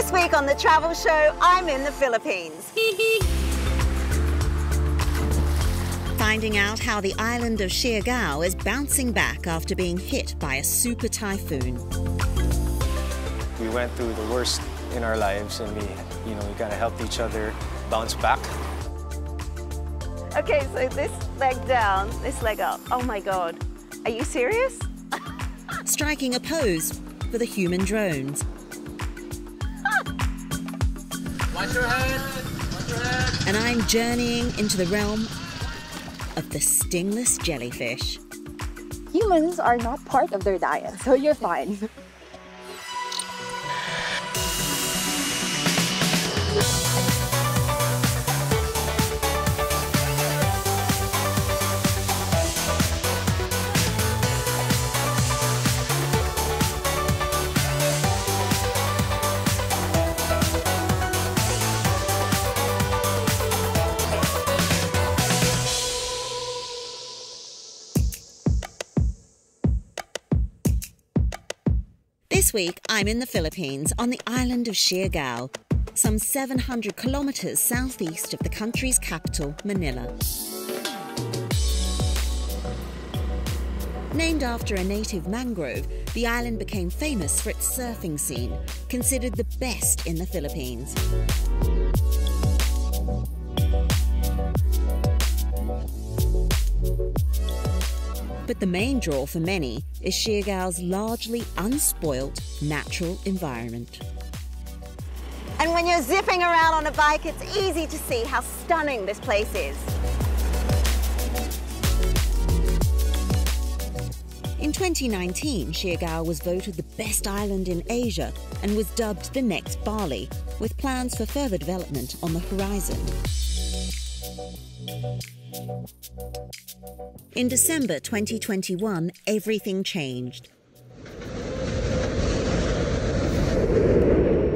This week on the Travel Show, I'm in the Philippines. Finding out how the island of Siargao is bouncing back after being hit by a super typhoon. We went through the worst in our lives, and we kind of helped each other bounce back. Okay, so this leg down, this leg up. Oh my God, are you serious? Striking a pose for the human drones. Watch your head, watch your head. And I'm journeying into the realm of the stingless jellyfish. Humans are not part of their diet, so you're fine. This week, I'm in the Philippines on the island of Siargao, some 700 kilometers southeast of the country's capital, Manila. Named after a native mangrove, the island became famous for its surfing scene, considered the best in the Philippines. But the main draw for many is Siargao's largely unspoilt natural environment. And when you're zipping around on a bike, it's easy to see how stunning this place is. In 2019, Siargao was voted the best island in Asia and was dubbed the next Bali, with plans for further development on the horizon. In December 2021, everything changed.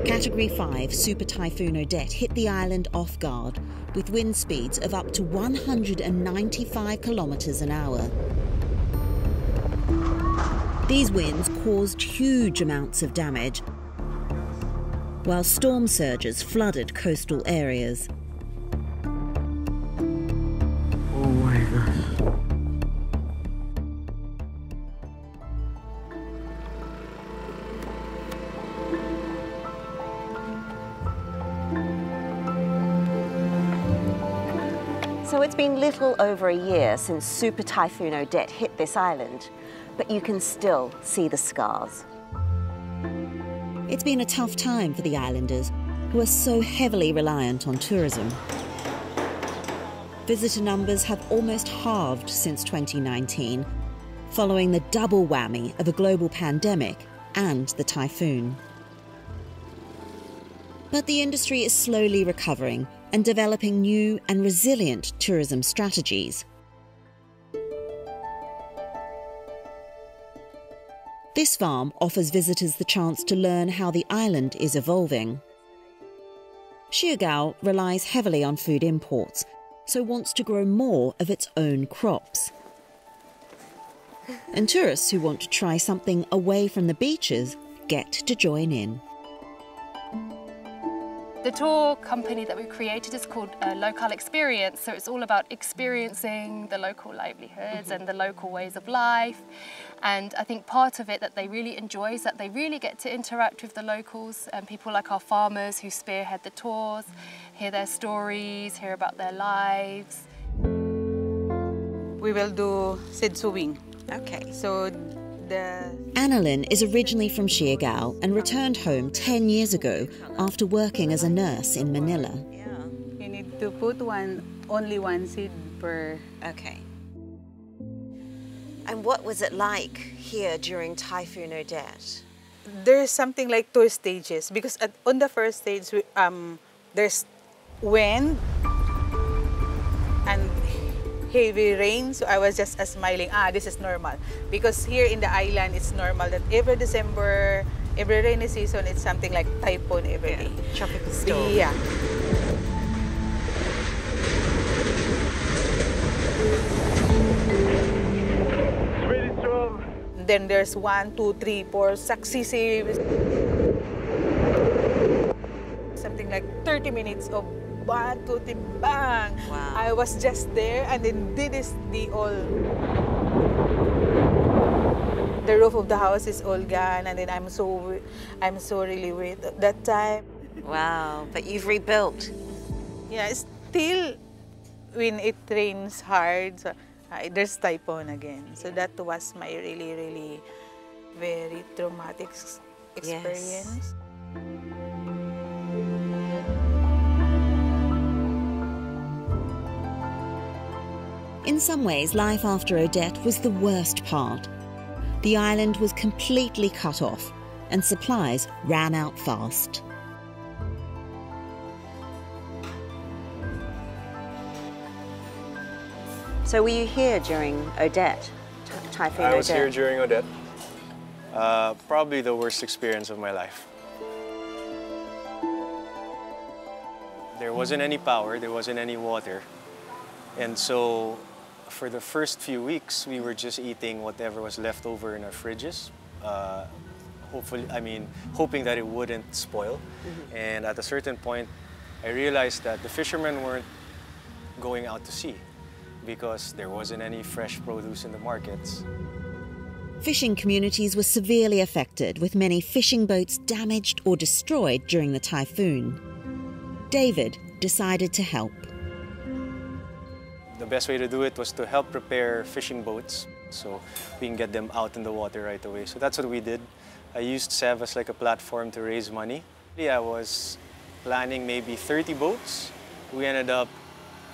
Category 5 Super Typhoon Odette hit the island off guard, with wind speeds of up to 195 kilometers an hour. These winds caused huge amounts of damage, while storm surges flooded coastal areas. So it's been little over a year since Super Typhoon Odette hit this island, but you can still see the scars. It's been a tough time for the islanders, who are so heavily reliant on tourism. Visitor numbers have almost halved since 2019, following the double whammy of a global pandemic and the typhoon. But the industry is slowly recovering and developing new and resilient tourism strategies. This farm offers visitors the chance to learn how the island is evolving. Siargao relies heavily on food imports, so wants to grow more of its own crops. And tourists who want to try something away from the beaches get to join in. The tour company that we created is called Local Experience, so it's all about experiencing the local livelihoods and the local ways of life. And I think part of it that they really enjoy is that they really get to interact with the locals and people like our farmers who spearhead the tours, hear their stories, hear about their lives. We will do seed sowing. Okay. So Annalyn is originally from Siargao and returned home 10 years ago after working as a nurse in Manila. Yeah. You need to put only one seed per... Okay. And what was it like here during Typhoon Odette? There's something like two stages, because on the first stage, there's wind and heavy rain, so I was just smiling, this is normal. Because here in the island, it's normal that every December, every rainy season, it's something like typhoon every day. Tropical storm. Yeah. It's really strong. Then there's 1, 2, 3, 4 successive. 30 minutes of Batu Timbang. Wow. I was just there and then this is the all. The roof of the house is all gone and then I'm so really weird at that time. Wow, but you've rebuilt. Yeah, still when it rains hard, so, there's typhoon again. So that was my really, really very traumatic experience. Yes. In some ways, life after Odette was the worst part. The island was completely cut off and supplies ran out fast. So were you here during Odette? Typhoon Odette? I was here during Odette. Probably the worst experience of my life. There wasn't any power, there wasn't any water. And so, for the first few weeks, we were just eating whatever was left over in our fridges. Hoping that it wouldn't spoil. Mm-hmm. And at a certain point, I realized that the fishermen weren't going out to sea because there wasn't any fresh produce in the markets. Fishing communities were severely affected, with many fishing boats damaged or destroyed during the typhoon. David decided to help. The best way to do it was to help prepare fishing boats so we can get them out in the water right away. So that's what we did. I used SEV as like a platform to raise money. I was planning maybe 30 boats. We ended up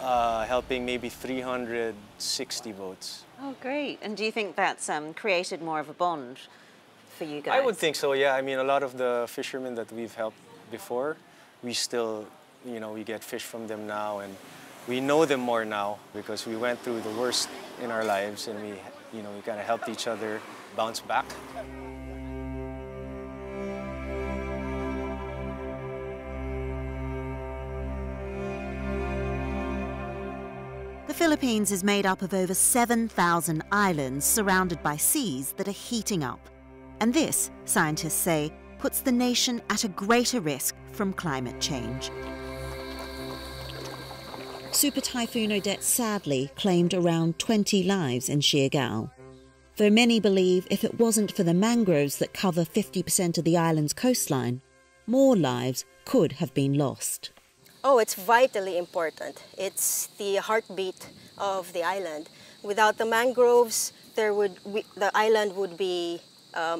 helping maybe 360 boats. Oh, great. And do you think that's created more of a bond for you guys? I would think so, yeah. I mean, a lot of the fishermen that we've helped before, we still, you know, we get fish from them now, and we know them more now because we went through the worst in our lives and we kind of helped each other bounce back. The Philippines is made up of over 7,000 islands surrounded by seas that are heating up. And this, scientists say, puts the nation at a greater risk from climate change. Super Typhoon Odette sadly claimed around 20 lives in Siargao. Though many believe if it wasn't for the mangroves that cover 50% of the island's coastline, more lives could have been lost. Oh, it's vitally important. It's the heartbeat of the island. Without the mangroves, the island would be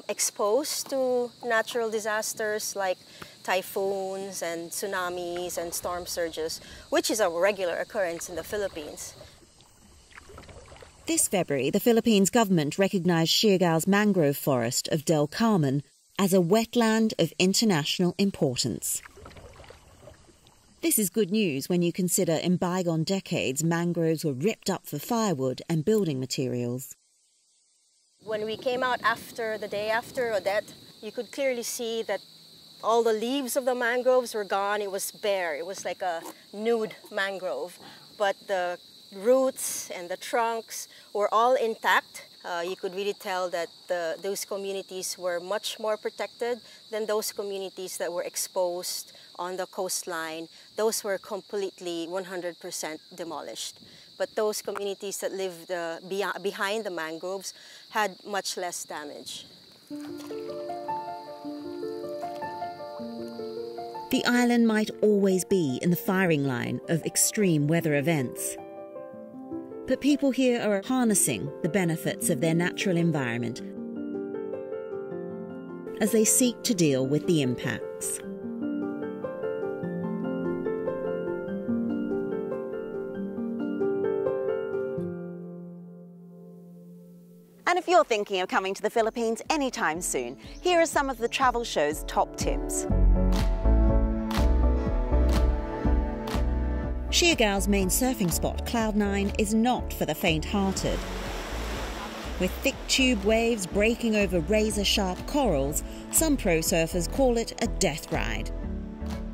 exposed to natural disasters like typhoons and tsunamis and storm surges, which is a regular occurrence in the Philippines. This February, the Philippines government recognized Siargao's mangrove forest of Del Carmen as a wetland of international importance. This is good news when you consider in bygone decades mangroves were ripped up for firewood and building materials. When we came out after the day after Odette, you could clearly see that all the leaves of the mangroves were gone. It was bare. It was like a nude mangrove. But the roots and the trunks were all intact. You could really tell that those communities were much more protected than those communities that were exposed on the coastline. Those were completely 100% demolished. But those communities that lived behind the mangroves had much less damage. The island might always be in the firing line of extreme weather events. But people here are harnessing the benefits of their natural environment as they seek to deal with the impacts. And if you're thinking of coming to the Philippines anytime soon, here are some of the travel show's top tips. Siargao's main surfing spot, Cloud 9, is not for the faint-hearted. With thick tube waves breaking over razor-sharp corals, some pro surfers call it a death ride.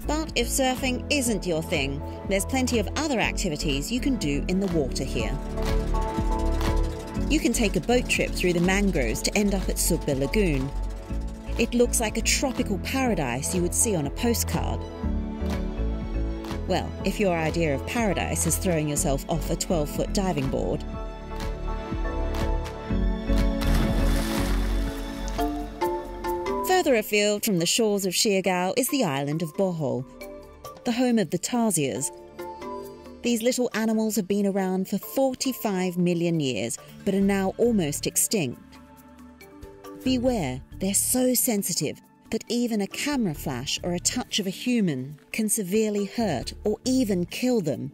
But if surfing isn't your thing, there's plenty of other activities you can do in the water here. You can take a boat trip through the mangroves to end up at Sugba Lagoon. It looks like a tropical paradise you would see on a postcard. Well, if your idea of paradise is throwing yourself off a 12-foot diving board. Further afield from the shores of Siargao is the island of Bohol, the home of the tarsiers. These little animals have been around for 45 million years, but are now almost extinct. Beware, they're so sensitive that even a camera flash or a touch of a human can severely hurt or even kill them.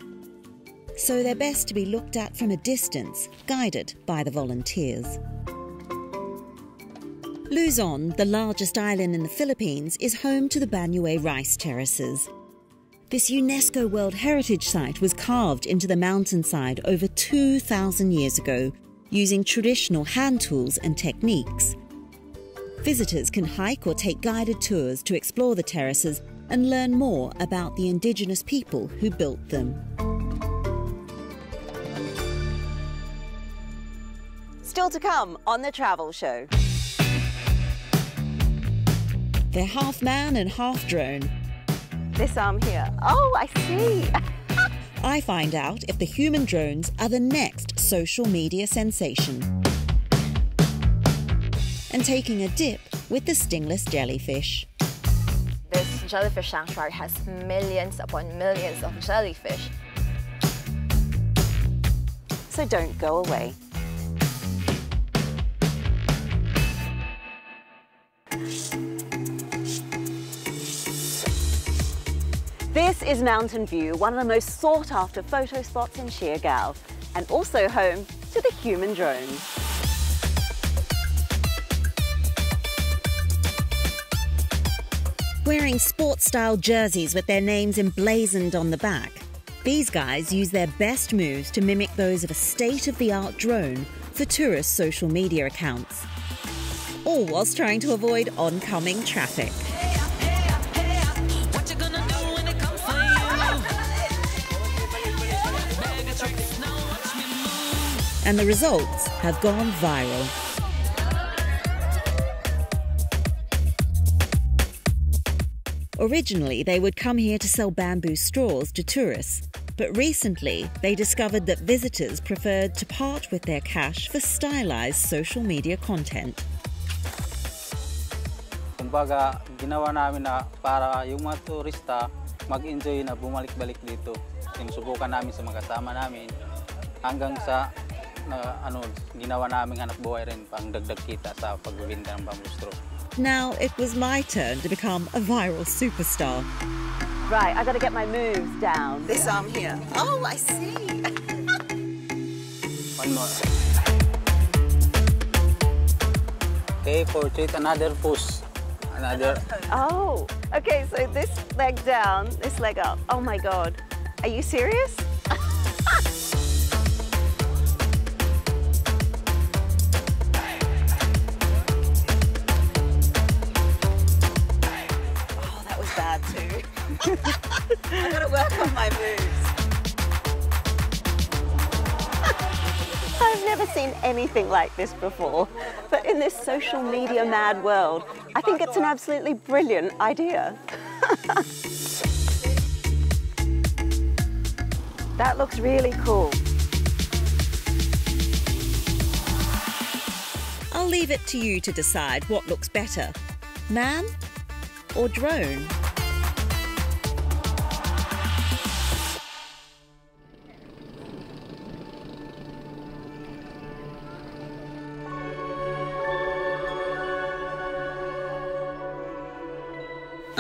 So they're best to be looked at from a distance, guided by the volunteers. Luzon, the largest island in the Philippines, is home to the Banaue Rice Terraces. This UNESCO World Heritage Site was carved into the mountainside over 2,000 years ago using traditional hand tools and techniques. Visitors can hike or take guided tours to explore the terraces and learn more about the indigenous people who built them. Still to come on the Travel Show. They're half man and half drone. This arm here. Oh, I see. I find out if the human drones are the next social media sensation. And taking a dip with the stingless jellyfish. This jellyfish sanctuary has millions upon millions of jellyfish. So don't go away. This is Mountain View, one of the most sought-after photo spots in Siargao, and also home to the human drone. Wearing sports-style jerseys with their names emblazoned on the back, these guys use their best moves to mimic those of a state-of-the-art drone for tourist social media accounts, all whilst trying to avoid oncoming traffic. And the results have gone viral. Originally, they would come here to sell bamboo straws to tourists, but recently they discovered that visitors preferred to part with their cash for stylized social media content. Kumbaga, ginawa namin na para yung mga turista mag-enjoy na bumalik-balik dito. Sinusubukan namin sa mga kasama namin hanggang sa ginawa naming hanap buhay rin pang dagdag kita sa pagbebenta ng bamboo straw. Now it was my turn to become a viral superstar. Right, I got to get my moves down. This arm here. Oh, I see. One more. Okay, portrait another pose. Another. Oh, okay. So this leg down, this leg up. Oh my God, are you serious? I gotta work on my moves. I've never seen anything like this before, but in this social media mad world, I think it's an absolutely brilliant idea. That looks really cool. I'll leave it to you to decide what looks better, man or drone.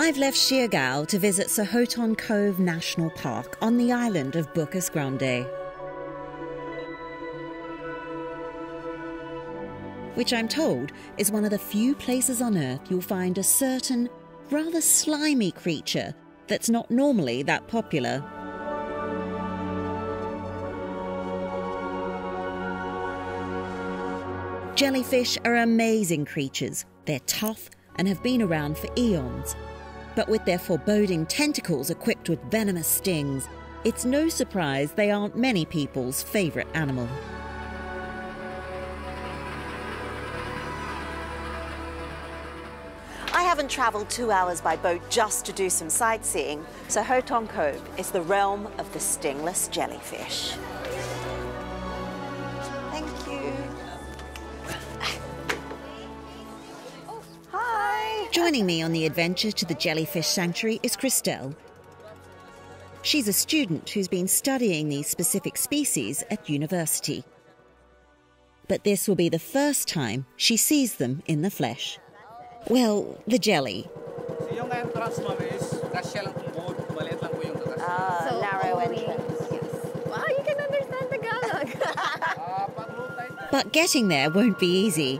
I've left Siargao to visit Sohoton Cove National Park on the island of Bucas Grande, which I'm told is one of the few places on Earth you'll find a certain, rather slimy creature that's not normally that popular. Jellyfish are amazing creatures. They're tough and have been around for eons. But with their foreboding tentacles equipped with venomous stings, it's no surprise they aren't many people's favourite animal. I haven't travel 2 hours by boat just to do some sightseeing, Sohoton Cove is the realm of the stingless jellyfish. Thank you. Hi. Joining me on the adventure to the Jellyfish Sanctuary is Christelle. She's a student who's been studying these specific species at university. But this will be the first time she sees them in the flesh. Well, the jelly. So narrow entrance. Yes. Wow, you can understand Tagalog. But getting there won't be easy.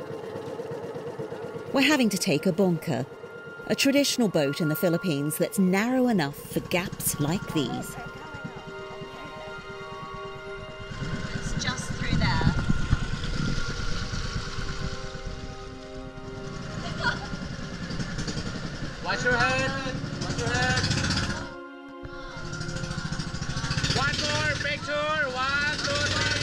We're having to take a bongka, a traditional boat in the Philippines that's narrow enough for gaps like these. It's just through there. Watch your head! Watch your head! One more picture! One, two, three!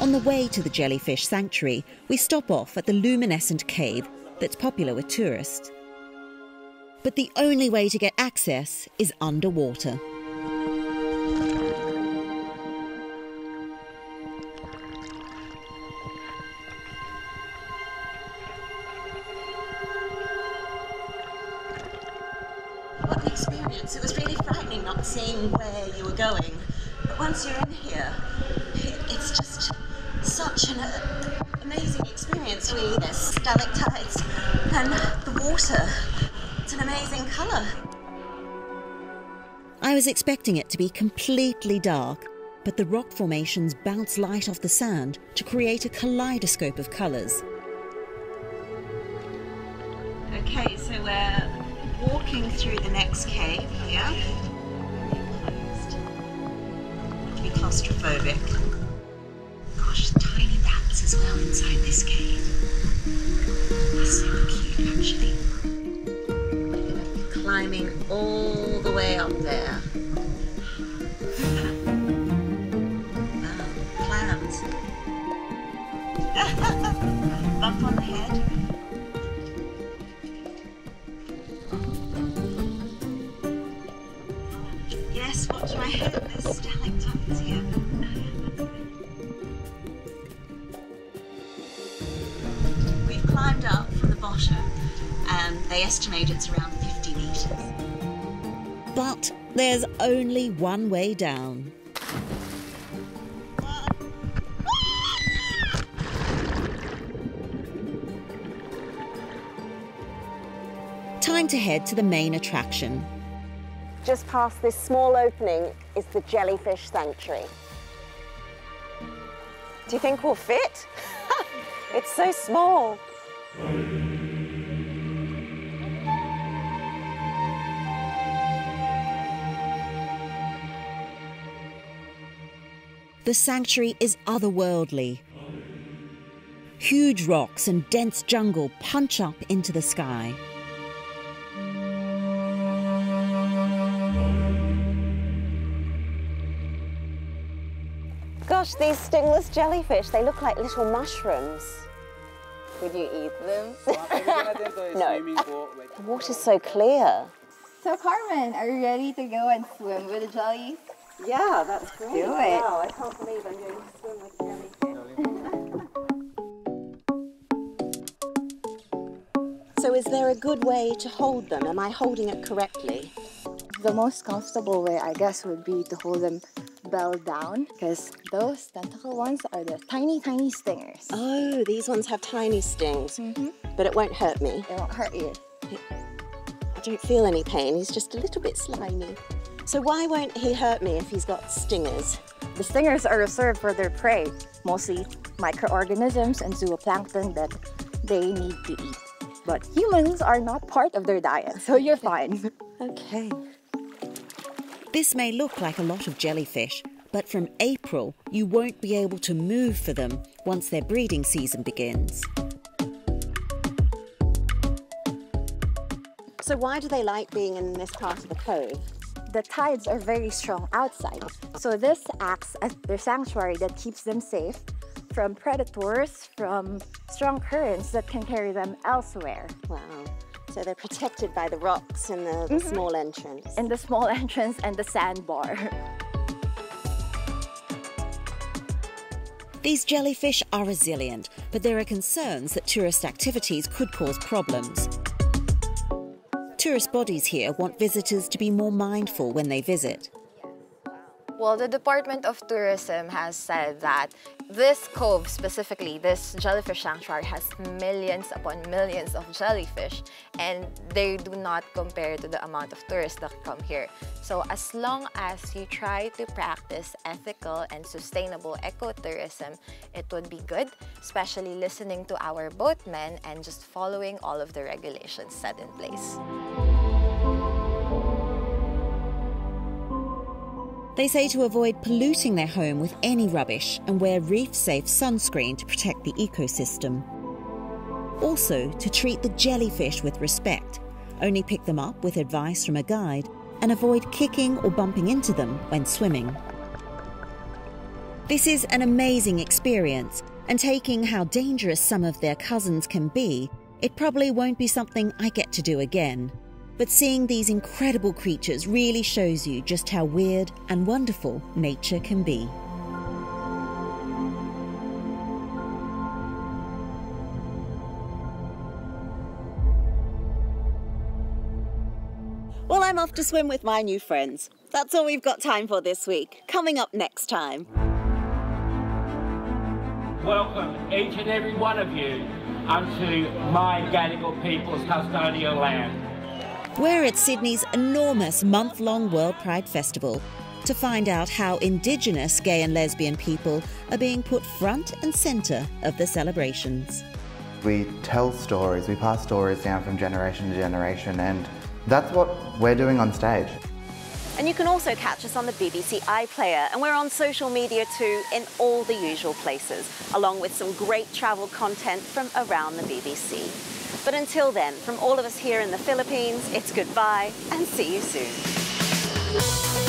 On the way to the Jellyfish Sanctuary, we stop off at the luminescent cave that's popular with tourists. But the only way to get access is underwater. It was really frightening not seeing where you were going, but once you're in here, it's just such an amazing experience. Really, there's stalactites and the water. It's an amazing colour. I was expecting it to be completely dark, but the rock formations bounce light off the sand to create a kaleidoscope of colours. Okay, so we're walking through the next cave here. It'd be claustrophobic. Gosh, tiny bats as well inside this cave. That's so cute, actually. Climbing all the way up there. Clams. Bump on the head. Watch my head, there's stalactites here. We've climbed up from the bottom and they estimate it's around 50 metres. But there's only one way down. Time to head to the main attraction. Just past this small opening is the Jellyfish Sanctuary. Do you think we'll fit? It's so small. The sanctuary is otherworldly. Huge rocks and dense jungle punch up into the sky. Gosh, these stingless jellyfish, they look like little mushrooms. Would you eat them? No. The water's so clear. So, Carmen, are you ready to go and swim with the jellies? Yeah, that's great. Do it. Wow, I can't believe I'm going to swim with jellyfish. So is there a good way to hold them? Am I holding it correctly? The most comfortable way, I guess, would be to hold them bell down, because those tentacle ones are the tiny stingers. Oh, these ones have tiny stings. But it won't hurt me. It won't hurt you. I don't feel any pain. He's just a little bit slimy. So why won't he hurt me if he's got stingers? The stingers are reserved for their prey, mostly microorganisms and zooplankton that they need to eat. But humans are not part of their diet, so you're fine. Okay. This may look like a lot of jellyfish, but from April, you won't be able to move for them once their breeding season begins. So why do they like being in this part of the cove? the tides are very strong outside. So this acts as their sanctuary that keeps them safe from predators, from strong currents that can carry them elsewhere. Wow. So they're protected by the rocks and the small entrance. And the small entrance and the sandbar. These jellyfish are resilient, but there are concerns that tourist activities could cause problems. Tourist bodies here want visitors to be more mindful when they visit. Well, the Department of Tourism has said that this cove specifically, this jellyfish sanctuary, has millions upon millions of jellyfish, and they do not compare to the amount of tourists that come here. So as long as you try to practice ethical and sustainable ecotourism, it would be good, especially listening to our boatmen and just following all of the regulations set in place. They say to avoid polluting their home with any rubbish and wear reef-safe sunscreen to protect the ecosystem. Also, to treat the jellyfish with respect, only pick them up with advice from a guide, and avoid kicking or bumping into them when swimming. This is an amazing experience, and taking how dangerous some of their cousins can be, it probably won't be something I get to do again. But seeing these incredible creatures really shows you just how weird and wonderful nature can be. Well, I'm off to swim with my new friends. That's all we've got time for this week. Coming up next time. Welcome, each and every one of you, unto my Gadigal people's custodial land. We're at Sydney's enormous month-long World Pride Festival to find out how Indigenous gay and lesbian people are being put front and centre of the celebrations. We tell stories, we pass stories down from generation to generation, and that's what we're doing on stage. And you can also catch us on the BBC iPlayer, and we're on social media too in all the usual places, along with some great travel content from around the BBC. But until then, from all of us here in the Philippines, it's goodbye and see you soon.